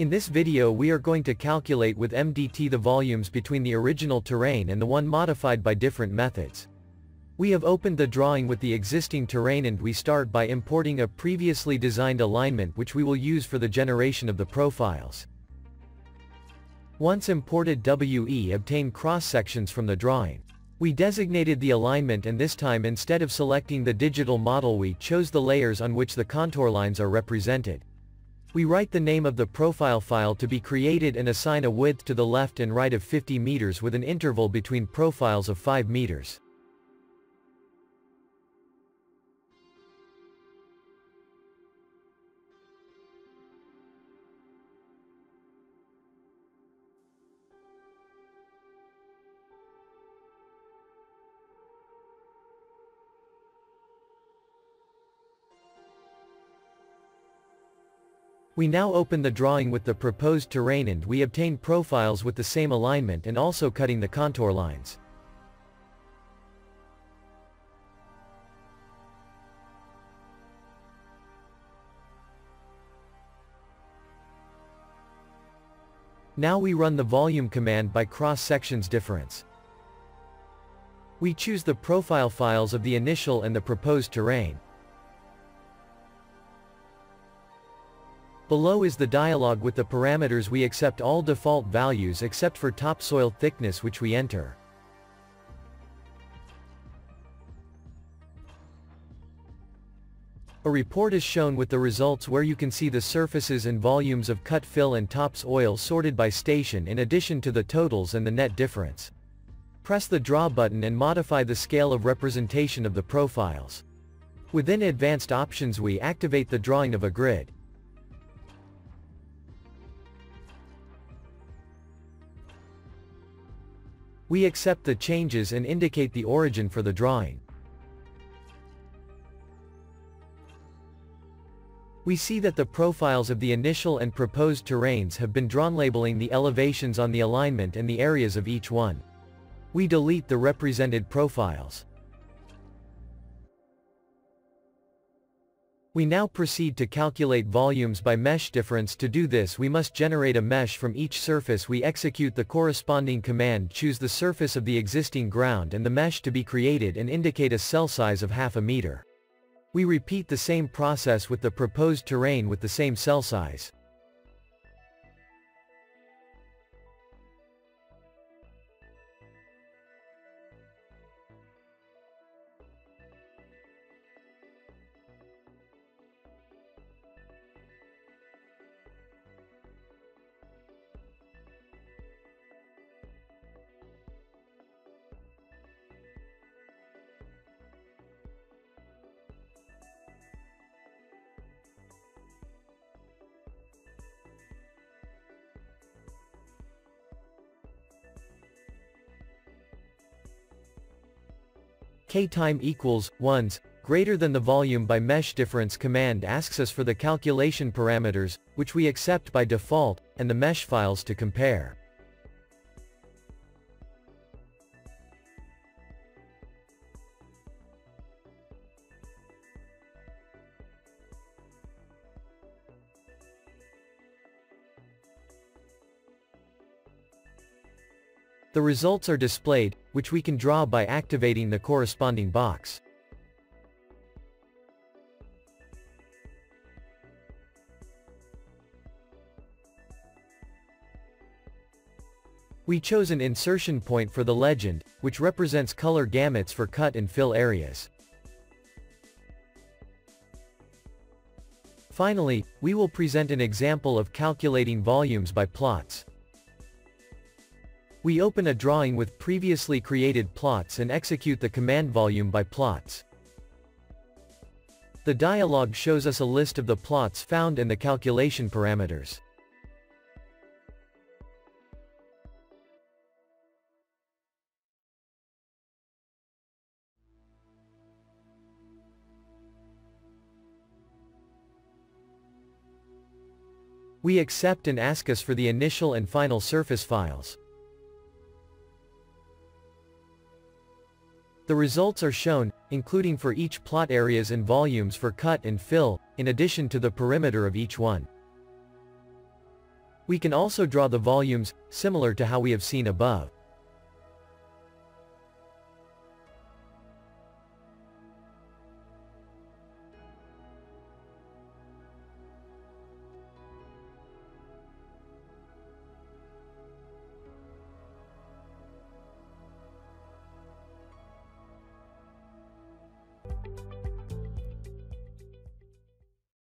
In this video we are going to calculate with MDT the volumes between the original terrain and the one modified by different methods. We have opened the drawing with the existing terrain and we start by importing a previously designed alignment which we will use for the generation of the profiles. Once imported, we obtain cross-sections from the drawing. We designated the alignment and this time instead of selecting the digital model we chose the layers on which the contour lines are represented. We write the name of the profile file to be created and assign a width to the left and right of 50 meters with an interval between profiles of 5 meters. We now open the drawing with the proposed terrain and we obtain profiles with the same alignment and also cutting the contour lines. Now we run the volume command by cross-sections difference. We choose the profile files of the initial and the proposed terrain. Below is the dialog with the parameters. We accept all default values except for topsoil thickness which we enter. A report is shown with the results where you can see the surfaces and volumes of cut fill and topsoil sorted by station in addition to the totals and the net difference. Press the draw button and modify the scale of representation of the profiles. Within advanced options we activate the drawing of a grid. We accept the changes and indicate the origin for the drawing. We see that the profiles of the initial and proposed terrains have been drawn, labeling the elevations on the alignment and the areas of each one. We delete the represented profiles. We now proceed to calculate volumes by mesh difference. To do this we must generate a mesh from each surface. We execute the corresponding command, choose the surface of the existing ground and the mesh to be created and indicate a cell size of 0.5 meter. We repeat the same process with the proposed terrain with the same cell size. K time equals 1s greater than the volume by mesh difference command asks us for the calculation parameters, which we accept by default, and the mesh files to compare. The results are displayed, which we can draw by activating the corresponding box. We chose an insertion point for the legend, which represents color gamuts for cut and fill areas. Finally, we will present an example of calculating volumes by plots. We open a drawing with previously created plots and execute the command volume by plots. The dialog shows us a list of the plots found and the calculation parameters. We accept and ask us for the initial and final surface files. The results are shown, including for each plot areas and volumes for cut and fill, in addition to the perimeter of each one. We can also draw the volumes, similar to how we have seen above.